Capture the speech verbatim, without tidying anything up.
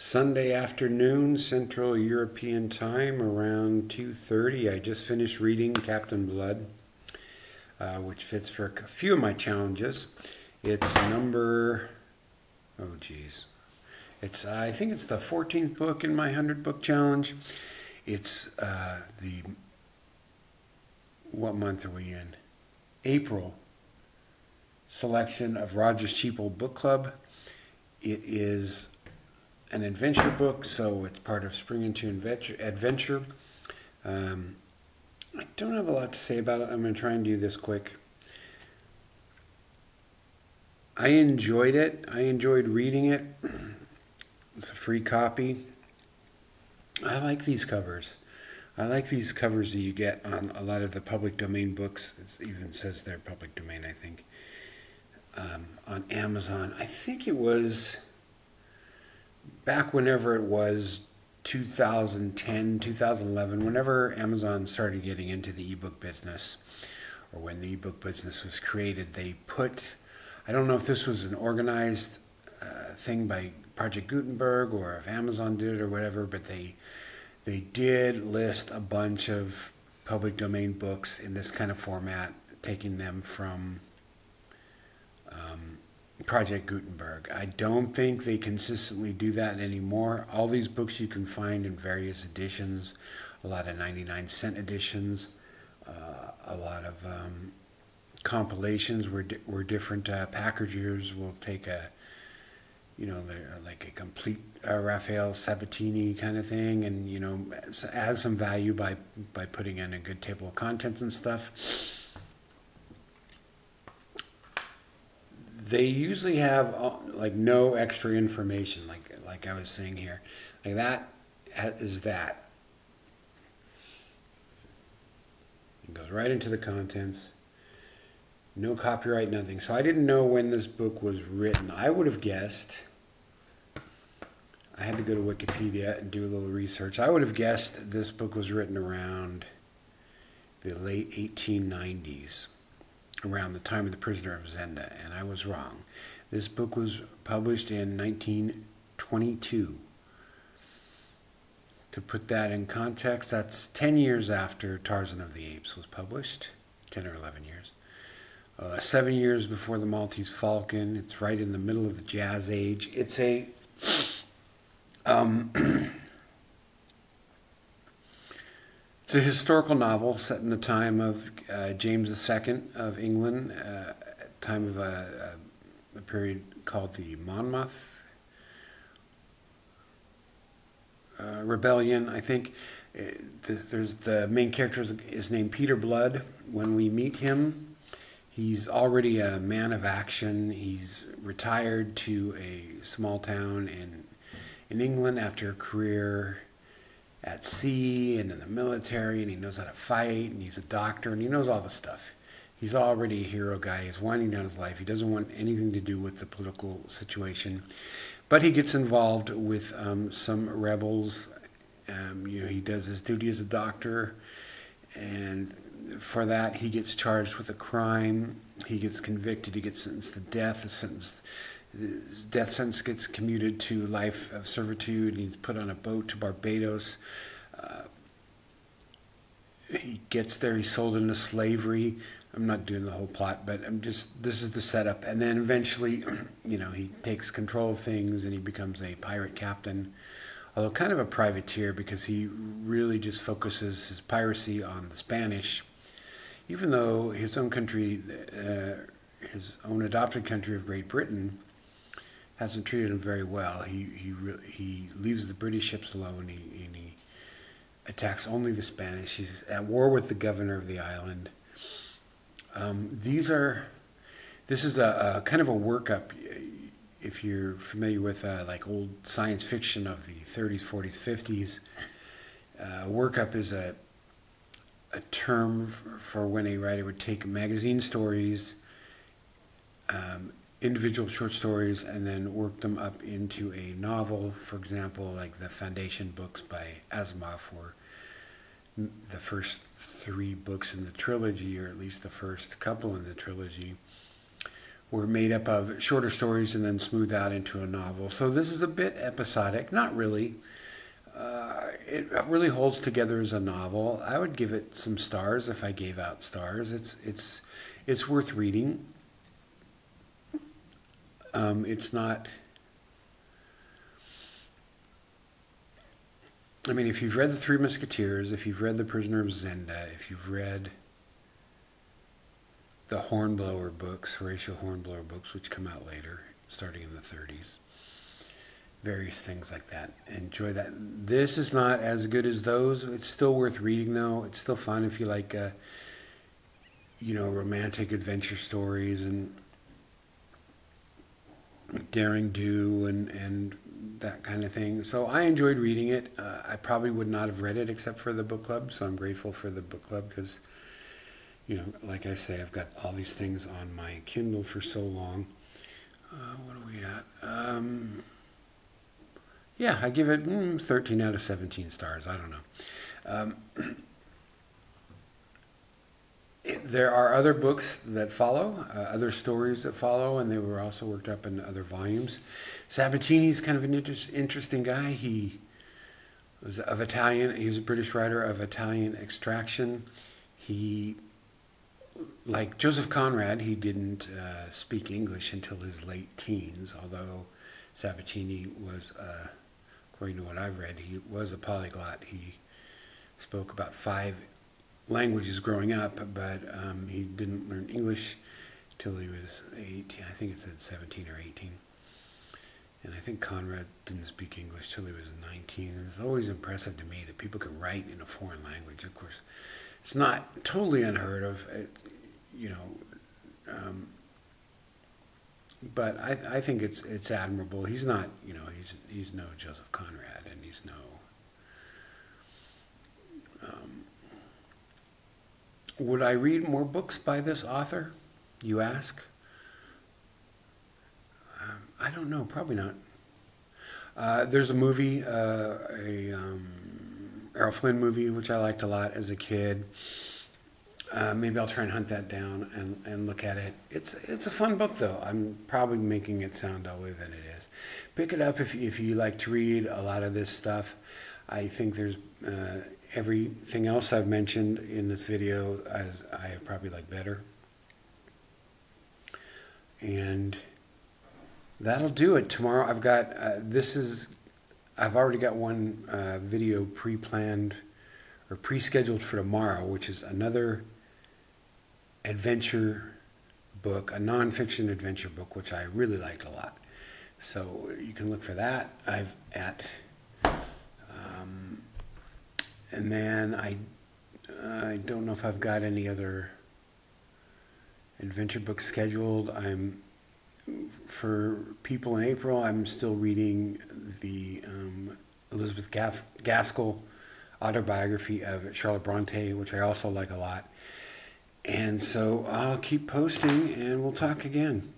Sunday afternoon, Central European time, around two thirty. I just finished reading Captain Blood, uh, which fits for a few of my challenges. It's number, oh geez, it's uh, I think it's the fourteenth book in my hundred book challenge. It's uh, the, what month are we in? April selection of Roger's Cheapo Book Club. It is an adventure book, so it's part of Spring into Adventure. Um, I don't have a lot to say about it. I'm going to try and do this quick. I enjoyed it. I enjoyed reading it. It's a free copy. I like these covers. I like these covers that you get on a lot of the public domain books. It even says they're public domain, I think. Um, on Amazon, I think it was back whenever it was, two thousand ten, two thousand eleven, whenever Amazon started getting into the ebook business, or when the ebook business was created, they put, I don't know if this was an organized uh, thing by Project Gutenberg or if Amazon did it or whatever, but they they did list a bunch of public domain books in this kind of format, taking them from um, Project Gutenberg. I don't think they consistently do that anymore. All these books you can find in various editions, a lot of ninety-nine cent editions, uh, a lot of um, compilations where, di where different uh, packagers will take a, you know, like a complete uh, Rafael Sabatini kind of thing, and, you know, add some value by, by putting in a good table of contents and stuff. They usually have like no extra information, like like I was saying here. Like that is that. It goes right into the contents. No copyright, nothing. So I didn't know when this book was written. I would have guessed. I had to go to Wikipedia and do a little research. I would have guessed this book was written around the late eighteen nineties. Around the time of The Prisoner of Zenda, and I was wrong. This book was published in nineteen twenty-two. To put that in context, that's ten years after Tarzan of the Apes was published, ten or eleven years. Uh, seven years before the Maltese Falcon. It's right in the middle of the Jazz Age. It's a... Um, It's a historical novel set in the time of uh, James the Second of England, uh, time of a, a period called the Monmouth uh, Rebellion, I think. It, there's the main character is, is named Peter Blood. When we meet him, he's already a man of action. He's retired to a small town in in England after a career at sea and in the military, and he knows how to fight, and he's a doctor, and he knows all the stuff. He's already a hero guy. He's winding down his life. He doesn't want anything to do with the political situation, but he gets involved with um, some rebels. Um, you know, he does his duty as a doctor, and for that he gets charged with a crime. He gets convicted. He gets sentenced to death. Is sentenced. His death sentence gets commuted to life of servitude, and he's put on a boat to Barbados. Uh, he gets there, he's sold into slavery. I'm not doing the whole plot, but I'm just, this is the setup. And then eventually, you know, he takes control of things and he becomes a pirate captain, although kind of a privateer, because he really just focuses his piracy on the Spanish, even though his own country, uh, his own adopted country of Great Britain, hasn't treated him very well. He he he leaves the British ships alone. He, and he attacks only the Spanish. He's at war with the governor of the island. Um, these are, this is a, a kind of a workup. If you're familiar with uh, like old science fiction of the thirties, forties, fifties, uh, workup is a a term for, for when a writer would take magazine stories. Um, individual short stories, and then work them up into a novel. For example, like the Foundation books by Asimov were the first three books in the trilogy, or at least the first couple in the trilogy, were made up of shorter stories and then smoothed out into a novel. So this is a bit episodic, not really. Uh, it really holds together as a novel. I would give it some stars if I gave out stars. It's it's it's worth reading. Um, it's not. I mean, if you've read The Three Musketeers, if you've read The Prisoner of Zenda, if you've read the Hornblower books, Horatio Hornblower books, which come out later, starting in the thirties, various things like that. Enjoy that. This is not as good as those. It's still worth reading, though. It's still fun if you like, uh, you know, romantic adventure stories and daring do and, and that kind of thing. So I enjoyed reading it. Uh, I probably would not have read it except for the book club, so I'm grateful for the book club because, you know, like I say, I've got all these things on my Kindle for so long. Uh, what are we at? Um, yeah, I give it mm, thirteen out of seventeen stars. I don't know. Um, it, there are other books that follow, uh, other stories that follow, and they were also worked up in other volumes. Sabatini's kind of an inter interesting guy. He was of Italian. He was a British writer of Italian extraction. He... Like Joseph Conrad, he didn't uh, speak English until his late teens, although Sabatini was, uh, according to what I've read, he was a polyglot. He spoke about five languages growing up, but um, he didn't learn English till he was eighteen. I think it said seventeen or eighteen. And I think Conrad didn't speak English till he was nineteen. And it's always impressive to me that people can write in a foreign language, of course. It's not totally unheard of, you know, um, but I, I think it's it's admirable. He's not, you know, he's he's no Joseph Conrad, and he's no. Um, would I read more books by this author, you ask? Um, I don't know. Probably not. Uh, there's a movie, uh, a. Um, Errol Flynn movie, which I liked a lot as a kid. Uh, maybe I'll try and hunt that down and, and look at it. It's it's a fun book, though. I'm probably making it sound older than it is. Pick it up if, if you like to read a lot of this stuff. I think there's uh, everything else I've mentioned in this video as I probably like better. And that'll do it. Tomorrow I've got, uh, this is... I've already got one uh, video pre-planned or pre-scheduled for tomorrow, which is another adventure book, a non-fiction adventure book, which I really liked a lot. So you can look for that. I've at, um, and then I, uh, I don't know if I've got any other adventure books scheduled. I'm. For people in April, I'm still reading the um, Elizabeth Gaskell autobiography of Charlotte Bronte, which I also like a lot. And so I'll keep posting, and we'll talk again.